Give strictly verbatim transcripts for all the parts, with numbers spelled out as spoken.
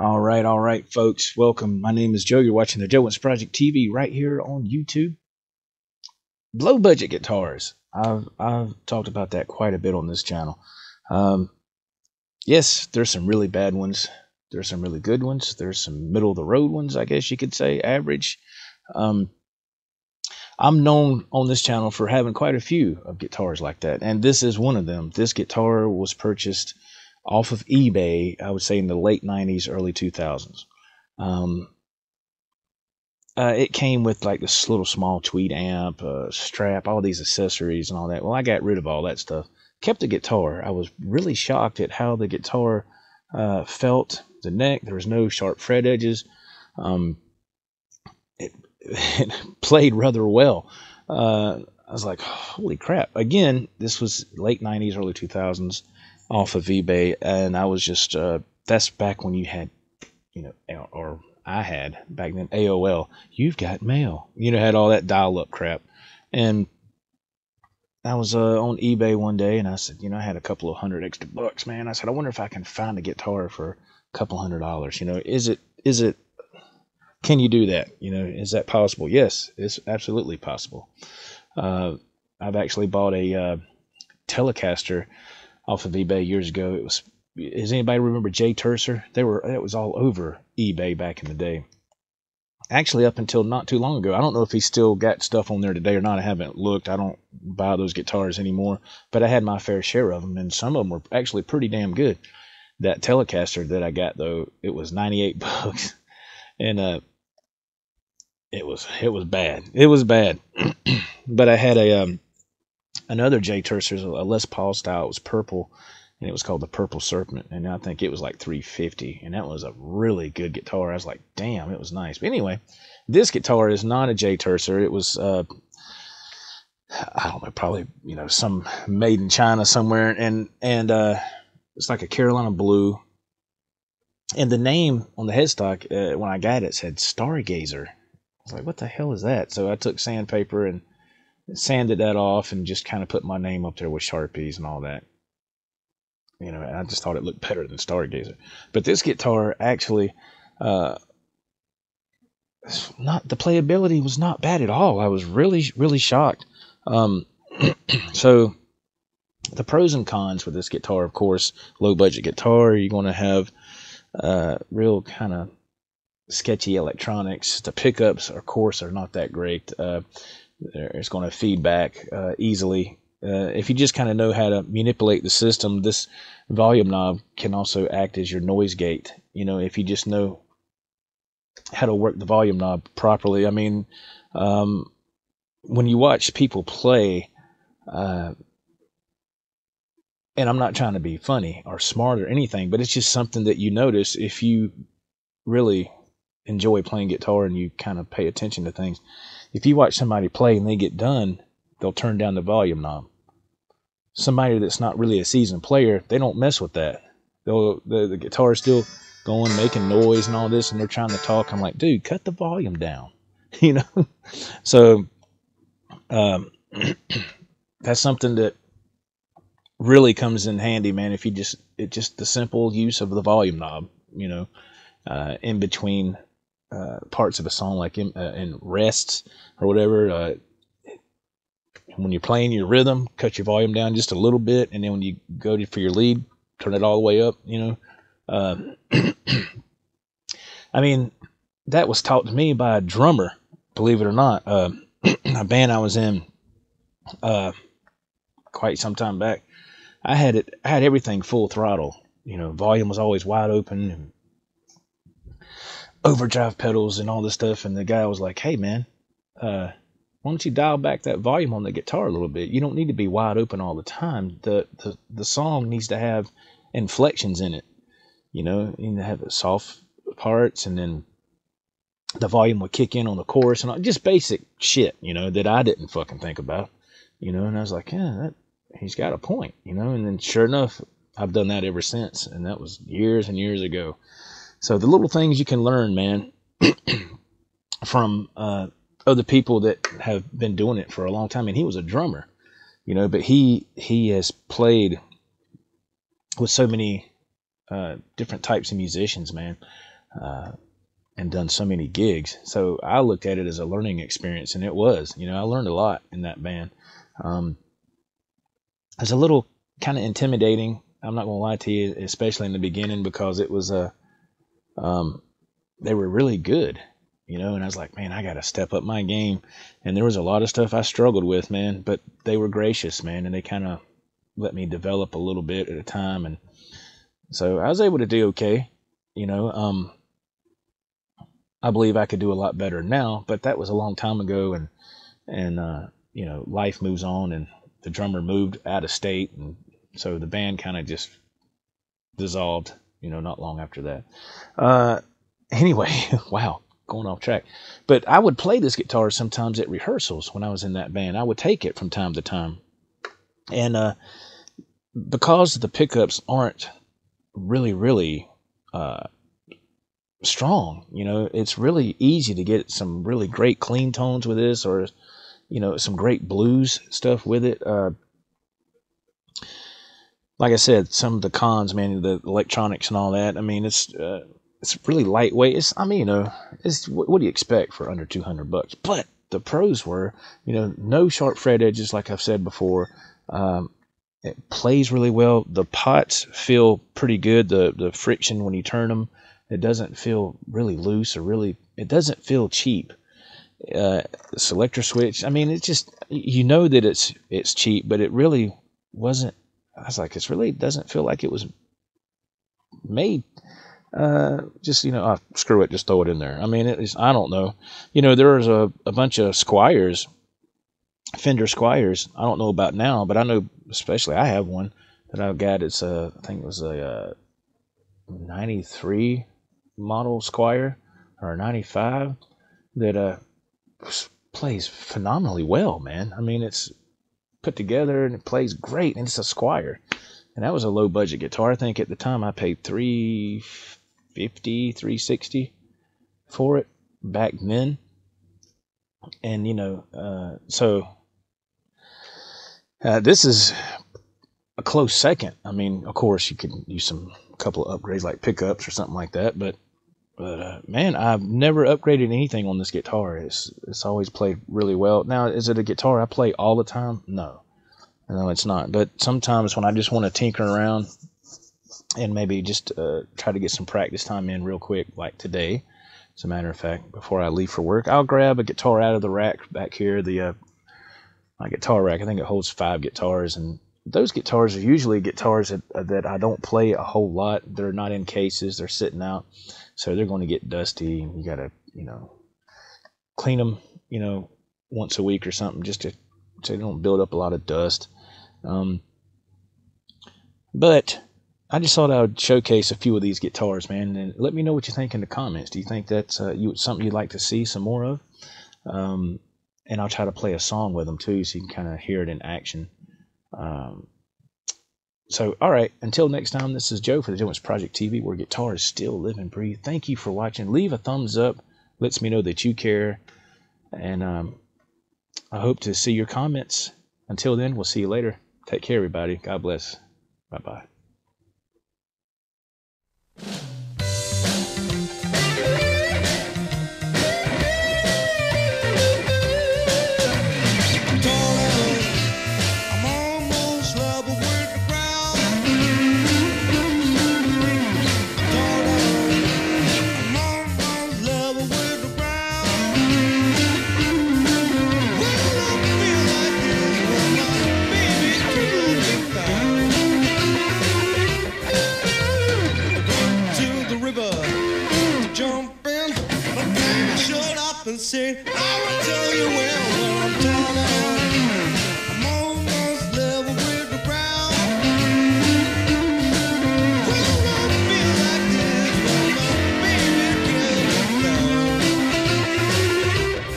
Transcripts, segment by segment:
All right, all right, folks. Welcome. My name is Joe. You're watching The Joe Wentz Project T V right here on YouTube. Low-budget guitars. I've, I've talked about that quite a bit on this channel. Um, yes, there's some really bad ones. There's some really good ones. There's some middle-of-the-road ones, I guess you could say, average. Um, I'm known on this channel for having quite a few of guitars like that, and this is one of them. This guitar was purchased off of eBay, I would say in the late nineties, early two thousands. Um, uh, it came with like this little small tweed amp, uh, strap, all these accessories and all that. Well, I got rid of all that stuff. Kept the guitar. I was really shocked at how the guitar uh, felt. The neck, there was no sharp fret edges. Um, it, it played rather well. Uh, I was like, holy crap. Again, this was late nineties, early two thousands. Off of eBay, and I was just, uh, that's back when you had, you know, or I had back then, A O L, you've got mail, you know, had all that dial-up crap. And I was uh, on eBay one day, and I said, you know, I had a couple of hundred extra bucks, man. I said, I wonder if I can find a guitar for a couple hundred dollars, you know, is it, is it, can you do that? You know, is that possible? Yes, it's absolutely possible. Uh, I've actually bought a uh, Telecaster off of eBay years ago. It was, does anybody remember Jay Turser? They were, that was all over eBay back in the day. Actually, up until not too long ago. I don't know if he's still got stuff on there today or not. I haven't looked. I don't buy those guitars anymore, but I had my fair share of them, and some of them were actually pretty damn good. That Telecaster that I got, though, it was ninety-eight bucks, and uh, it was it was bad. It was bad, but I had a um. Another Jay Turser's, a Les Paul style. It was purple, and it was called the Purple Serpent, and I think it was like three fifty, and that was a really good guitar. I was like, damn, it was nice. But anyway, this guitar is not a Jay Turser. It was, uh, I don't know, probably, you know, some made in China somewhere, and and uh, it's like a Carolina Blue. And the name on the headstock, uh, when I got it, said Stargazer. I was like, what the hell is that? So I took sandpaper and sanded that off and just kind of put my name up there with Sharpies and all that. You know, and I just thought it looked better than Stargazer. But this guitar actually, uh, not the playability was not bad at all. I was really, really shocked. Um, so the pros and cons with this guitar, of course, low budget guitar, you're going to have uh, real kind of sketchy electronics. The pickups, of course, are not that great. Uh, It's going to feed back uh, easily. Uh, if you just kind of know how to manipulate the system, this volume knob can also act as your noise gate. You know, if you just know how to work the volume knob properly. I mean, um, when you watch people play, uh, and I'm not trying to be funny or smart or anything, but it's just something that you notice if you really enjoy playing guitar and you kind of pay attention to things. If you watch somebody play and they get done, they'll turn down the volume knob. Somebody that's not really a seasoned player, they don't mess with that. They'll, the, the guitar is still going, making noise and all this, and they're trying to talk. I'm like, dude, cut the volume down, you know? So um, that's something that really comes in handy, man, if you just, it just the simple use of the volume knob, you know, uh, in between Uh, parts of a song, like in, uh, in rests or whatever. Uh, when you're playing your rhythm, cut your volume down just a little bit, and then when you go to, for your lead, turn it all the way up, you know. Uh, I mean, that was taught to me by a drummer, believe it or not. Uh, a band I was in uh, quite some time back, I had it, I had everything full throttle. You know, volume was always wide open, and overdrive pedals and all this stuff, and the guy was like, hey man, uh why don't you dial back that volume on the guitar a little bit? You don't need to be wide open all the time. The the, the song needs to have inflections in it, you know. You need to have soft parts, and then the volume would kick in on the chorus and all, just basic shit, you know, that I didn't fucking think about, you know. And I was like, yeah, that, he's got a point, you know. And then sure enough, I've done that ever since, and that was years and years ago. So the little things you can learn, man, from uh, other people that have been doing it for a long time. And he was a drummer, you know, but he he has played with so many uh, different types of musicians, man. uh, and done so many gigs. So I looked at it as a learning experience, and it was. You know, I learned a lot in that band. Um, it was a little kind of intimidating, I'm not going to lie to you, especially in the beginning, because it was a, um, they were really good, you know, and I was like, man, I got to step up my game. And there was a lot of stuff I struggled with, man, but they were gracious, man. And they kind of let me develop a little bit at a time. And so I was able to do okay. You know, um, I believe I could do a lot better now, but that was a long time ago. And, and, uh, you know, life moves on, and the drummer moved out of state, and so the band kind of just dissolved, you know, not long after that. Uh, anyway, wow, going off track. But I would play this guitar sometimes at rehearsals when I was in that band. I would take it from time to time. And uh, because the pickups aren't really, really uh, strong, you know, it's really easy to get some really great clean tones with this, or, you know, some great blues stuff with it. Uh, Like I said, some of the cons, man, the electronics and all that. I mean, it's uh, it's really lightweight. It's, I mean, you know, it's what, what do you expect for under two hundred bucks? But the pros were, you know, no sharp fret edges, like I've said before. Um, it plays really well. The pots feel pretty good. The the friction when you turn them, it doesn't feel really loose or really. It doesn't feel cheap. Uh, the selector switch. I mean, it's just, you know that it's it's cheap, but it really wasn't. I was like, it's really doesn't feel like it was made. Uh, just, you know, oh, screw it. Just throw it in there. I mean, it is, I don't know. You know, there was a, a bunch of Squires, Fender Squires. I don't know about now, but I know, especially I have one that I've got. It's a, I think it was a, a ninety-three model Squire, or ninety-five, that uh, plays phenomenally well, man. I mean, it's put together and it plays great, and it's a Squire, and that was a low budget guitar. I think at the time I paid three fifty, three sixty for it back then. And you know, uh, so uh, this is a close second. I mean, of course you can use some couple of upgrades like pickups or something like that, but but uh, man, I've never upgraded anything on this guitar. It's it's always played really well. Now, is it a guitar I play all the time? No, no, it's not. But sometimes when I just want to tinker around and maybe just uh, try to get some practice time in real quick, like today, as a matter of fact, before I leave for work, I'll grab a guitar out of the rack back here, the uh, my guitar rack. I think it holds five guitars, and those guitars are usually guitars that, that I don't play a whole lot. They're not in cases. They're sitting out. So they're going to get dusty, and you got to, you know, clean them, you know, once a week or something, just to, so they don't build up a lot of dust. Um, but I just thought I would showcase a few of these guitars, man. And let me know what you think in the comments. Do you think that's uh, you, something you'd like to see some more of? Um, and I'll try to play a song with them too, so you can kind of hear it in action. Um, so, all right, until next time, this is Joe for the Joe Wentz Project T V, where guitars still live and breathe. Thank you for watching. Leave a thumbs up. Lets me know that you care. And um, I hope to see your comments. Until then, we'll see you later. Take care, everybody. God bless. Bye-bye. And say, I will tell you where I'm down. I'm almost level with the ground. When I don't feel like this, but my baby girl down.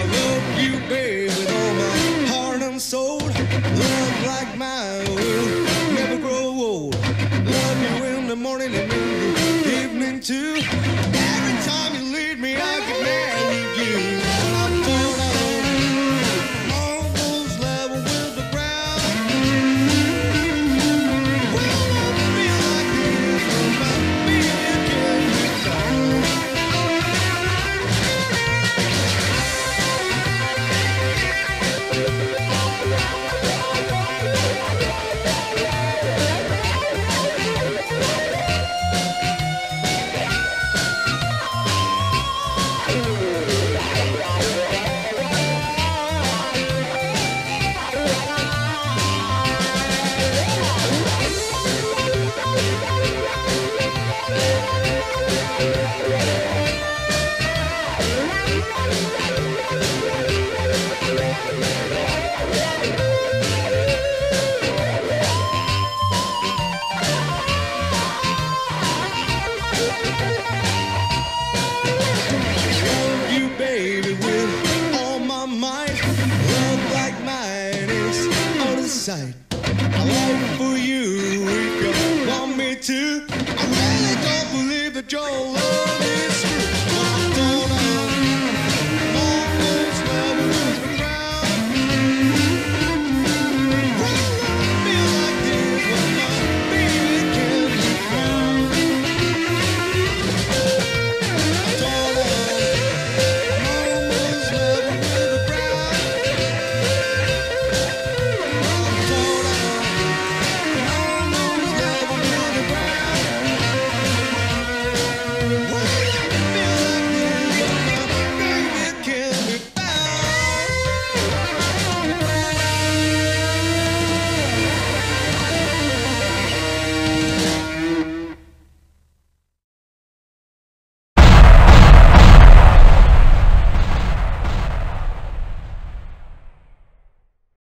I love you, baby, with all my heart and soul. Love like mine will never grow old. Love you in the morning and in the evening too. Every time you lead me, I can marry you. sight. I long for you if you want me to. I really don't believe that you're alone.